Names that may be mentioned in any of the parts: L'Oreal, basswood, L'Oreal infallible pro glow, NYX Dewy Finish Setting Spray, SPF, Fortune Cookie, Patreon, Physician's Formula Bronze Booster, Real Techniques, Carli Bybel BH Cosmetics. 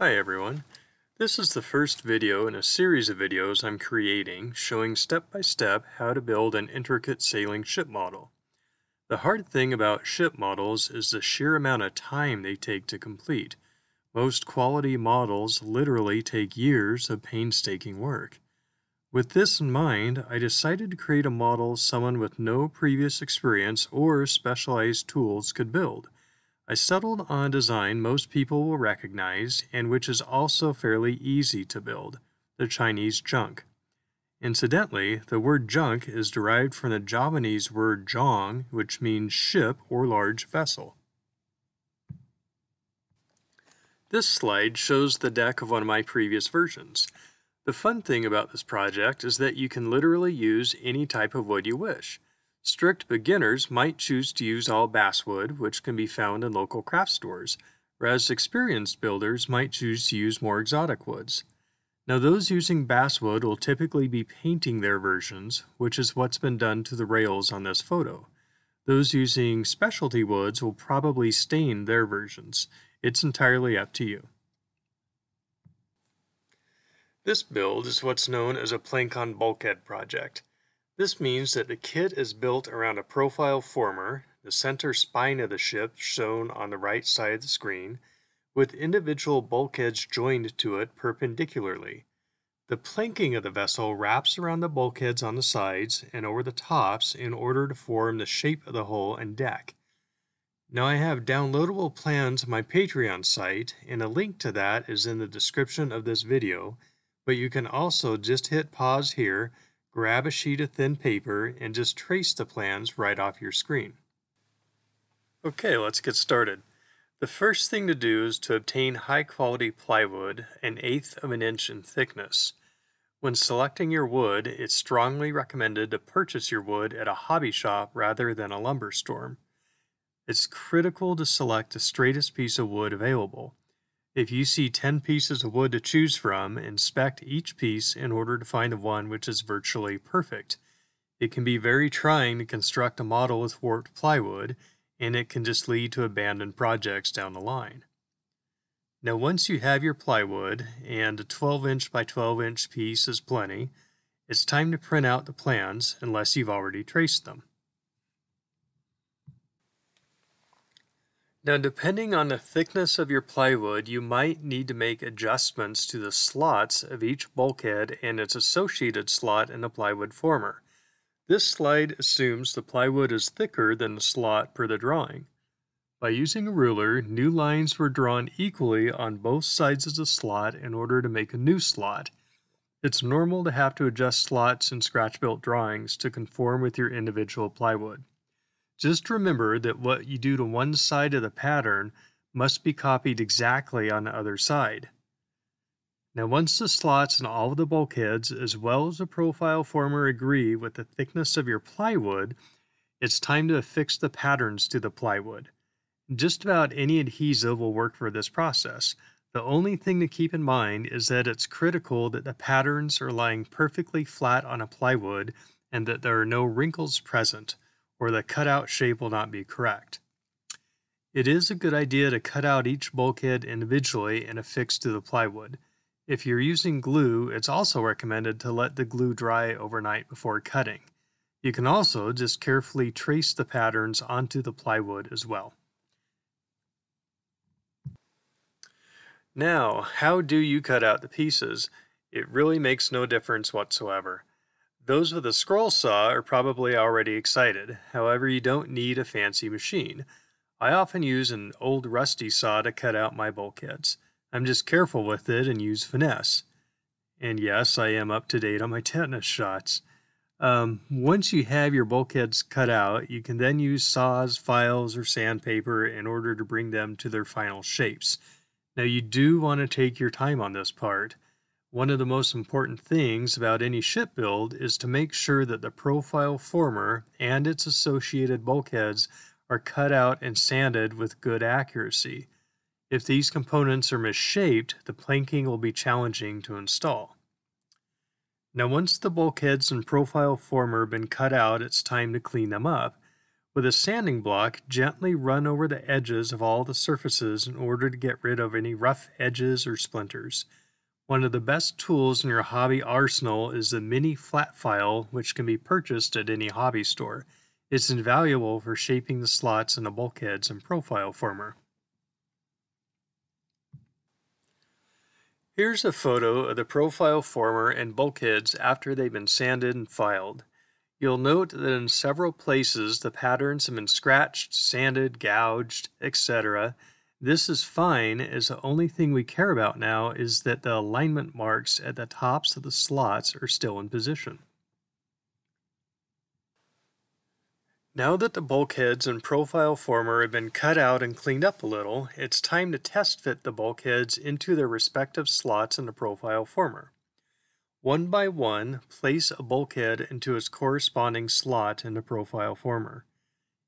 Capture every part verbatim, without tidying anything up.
Hi everyone, this is the first video in a series of videos I'm creating showing step-by-step how to build an intricate sailing ship model. The hard thing about ship models is the sheer amount of time they take to complete. Most quality models literally take years of painstaking work. With this in mind, I decided to create a model someone with no previous experience or specialized tools could build. I settled on a design most people will recognize and which is also fairly easy to build, the Chinese junk. Incidentally, the word junk is derived from the Javanese word zhong, which means ship or large vessel. This slide shows the deck of one of my previous versions. The fun thing about this project is that you can literally use any type of wood you wish. Strict beginners might choose to use all basswood, which can be found in local craft stores, whereas experienced builders might choose to use more exotic woods. Now, those using basswood will typically be painting their versions, which is what's been done to the rails on this photo. Those using specialty woods will probably stain their versions. It's entirely up to you. This build is what's known as a plank on bulkhead project. This means that the kit is built around a profile former, the center spine of the ship shown on the right side of the screen, with individual bulkheads joined to it perpendicularly. The planking of the vessel wraps around the bulkheads on the sides and over the tops in order to form the shape of the hull and deck. Now, I have downloadable plans on my Patreon site, and a link to that is in the description of this video, but you can also just hit pause here, grab a sheet of thin paper, and just trace the plans right off your screen. Okay, let's get started. The first thing to do is to obtain high-quality plywood, an eighth of an inch in thickness. When selecting your wood, it's strongly recommended to purchase your wood at a hobby shop rather than a lumber store. It's critical to select the straightest piece of wood available. If you see ten pieces of wood to choose from, inspect each piece in order to find the one which is virtually perfect. It can be very trying to construct a model with warped plywood, and it can just lead to abandoned projects down the line. Now, once you have your plywood, and a twelve inch by twelve inch piece is plenty, it's time to print out the plans unless you've already traced them. Now, depending on the thickness of your plywood, you might need to make adjustments to the slots of each bulkhead and its associated slot in the plywood former. This slide assumes the plywood is thicker than the slot per the drawing. By using a ruler, new lines were drawn equally on both sides of the slot in order to make a new slot. It's normal to have to adjust slots in scratch-built drawings to conform with your individual plywood. Just remember that what you do to one side of the pattern must be copied exactly on the other side. Now, once the slots in all of the bulkheads as well as the profile former agree with the thickness of your plywood, it's time to affix the patterns to the plywood. Just about any adhesive will work for this process. The only thing to keep in mind is that it's critical that the patterns are lying perfectly flat on a plywood and that there are no wrinkles present, or the cutout shape will not be correct. It is a good idea to cut out each bulkhead individually and affix to the plywood. If you're using glue, it's also recommended to let the glue dry overnight before cutting. You can also just carefully trace the patterns onto the plywood as well. Now, how do you cut out the pieces? It really makes no difference whatsoever. Those with a scroll saw are probably already excited. However, you don't need a fancy machine. I often use an old rusty saw to cut out my bulkheads. I'm just careful with it and use finesse. And yes, I am up to date on my tetanus shots. Um, once you have your bulkheads cut out, you can then use saws, files, or sandpaper in order to bring them to their final shapes. Now, you do want to take your time on this part. One of the most important things about any ship build is to make sure that the profile former and its associated bulkheads are cut out and sanded with good accuracy. If these components are misshaped, the planking will be challenging to install. Now, once the bulkheads and profile former have been cut out, it's time to clean them up. With a sanding block, gently run over the edges of all the surfaces in order to get rid of any rough edges or splinters. One of the best tools in your hobby arsenal is the mini flat file, which can be purchased at any hobby store. It's invaluable for shaping the slots in the bulkheads and profile former. Here's a photo of the profile former and bulkheads after they've been sanded and filed. You'll note that in several places the patterns have been scratched, sanded, gouged, et cetera. This is fine, as the only thing we care about now is that the alignment marks at the tops of the slots are still in position. Now that the bulkheads and profile former have been cut out and cleaned up a little, it's time to test fit the bulkheads into their respective slots in the profile former. One by one, place a bulkhead into its corresponding slot in the profile former.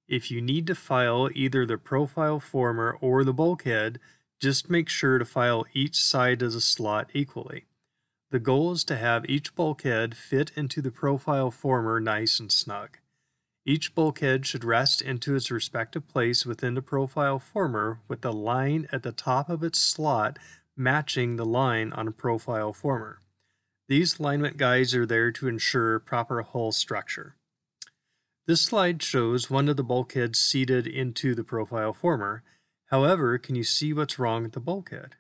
If you need to file either the profile former or the bulkhead, just make sure to file each side of the slot equally. The goal is to have each bulkhead fit into the profile former nice and snug. Each bulkhead should rest into its respective place within the profile former, with the line at the top of its slot matching the line on a profile former. These alignment guides are there to ensure proper hull structure. This slide shows one of the bulkheads seated into the profile former. However, can you see what's wrong with the bulkhead?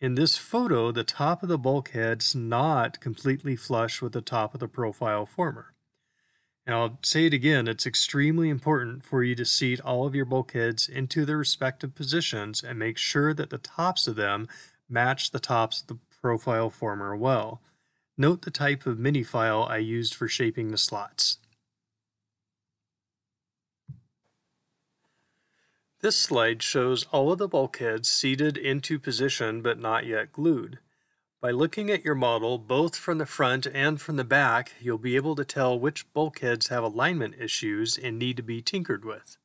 In this photo, the top of the bulkhead's not completely flush with the top of the profile former. And I'll say it again, it's extremely important for you to seat all of your bulkheads into their respective positions and make sure that the tops of them match the tops of the profile former well. Note the type of mini file I used for shaping the slots. This slide shows all of the bulkheads seated into position but not yet glued. By looking at your model, both from the front and from the back, you'll be able to tell which bulkheads have alignment issues and need to be tinkered with.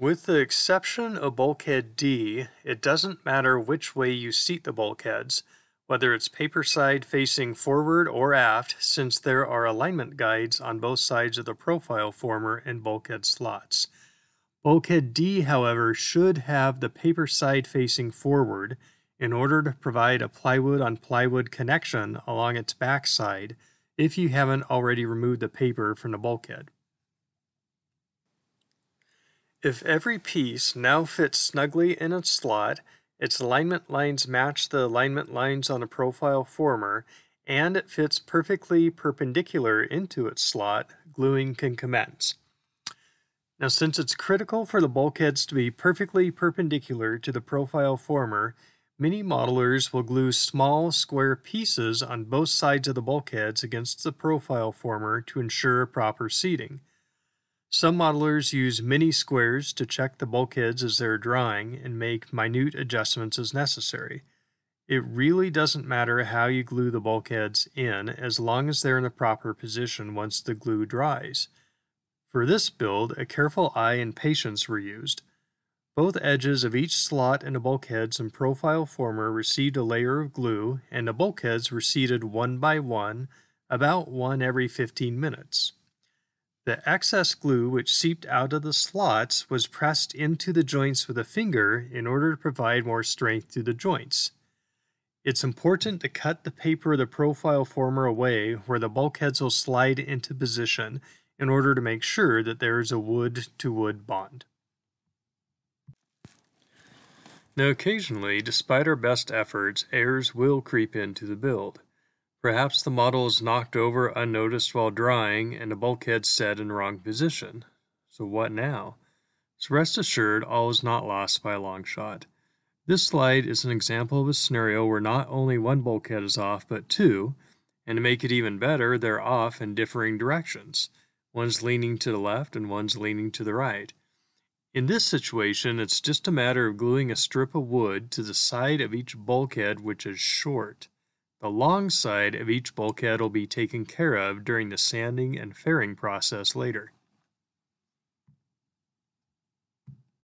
With the exception of bulkhead D, it doesn't matter which way you seat the bulkheads, whether it's paper side facing forward or aft, since there are alignment guides on both sides of the profile former and bulkhead slots. Bulkhead D, however, should have the paper side facing forward in order to provide a plywood-on-plywood connection along its backside if you haven't already removed the paper from the bulkhead. If every piece now fits snugly in its slot, its alignment lines match the alignment lines on the profile former, and it fits perfectly perpendicular into its slot, gluing can commence. Now, since it's critical for the bulkheads to be perfectly perpendicular to the profile former, many modelers will glue small square pieces on both sides of the bulkheads against the profile former to ensure proper seating. Some modelers use mini squares to check the bulkheads as they're drawing and make minute adjustments as necessary. It really doesn't matter how you glue the bulkheads in, as long as they're in the proper position once the glue dries. For this build, a careful eye and patience were used. Both edges of each slot in the bulkheads and profile former received a layer of glue, and the bulkheads were seated one by one, about one every fifteen minutes. The excess glue which seeped out of the slots was pressed into the joints with a finger in order to provide more strength to the joints. It's important to cut the paper of the profile former away where the bulkheads will slide into position, in order to make sure that there is a wood-to-wood bond. Now, occasionally, despite our best efforts, errors will creep into the build. Perhaps the model is knocked over unnoticed while drawing and the bulkhead set in the wrong position. So what now? So rest assured, all is not lost by a long shot. This slide is an example of a scenario where not only one bulkhead is off, but two, and to make it even better, they're off in differing directions. One's leaning to the left and one's leaning to the right. In this situation, it's just a matter of gluing a strip of wood to the side of each bulkhead which is short. The long side of each bulkhead will be taken care of during the sanding and fairing process later.